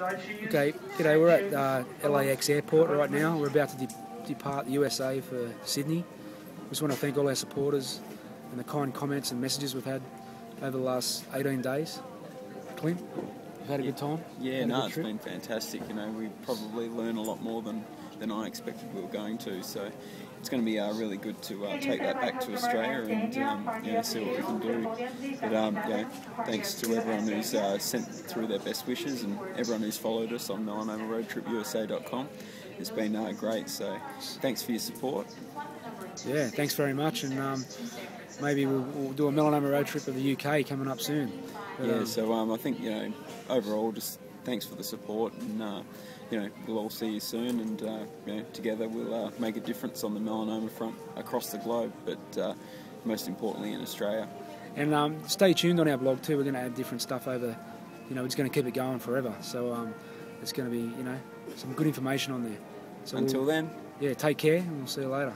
Okay, g'day, we're at LAX airport right now. We're about to depart the USA for Sydney. Just want to thank all our supporters and the kind comments and messages we've had over the last 18 days. Clint, you've had a good time? Yeah, no, it's been fantastic. You know, we probably learn a lot more than I expected we were going to. So it's going to be really good to take that back to Australia and see what we can do. But thanks to everyone who's sent through their best wishes and everyone who's followed us on melanomaroadtripusa.com. It's been great. So thanks for your support. Yeah, thanks very much. And maybe we'll do a melanoma road trip of the UK coming up soon. But, yeah, so I think, you know, overall just thanks for the support, and you know, we'll all see you soon, and you know, together we'll make a difference on the melanoma front across the globe, but most importantly in Australia. And stay tuned on our blog too. We're going to add different stuff over. You know, we're just going to keep it going forever. So it's going to be, you know, some good information on there. So until then, yeah, take care, and we'll see you later.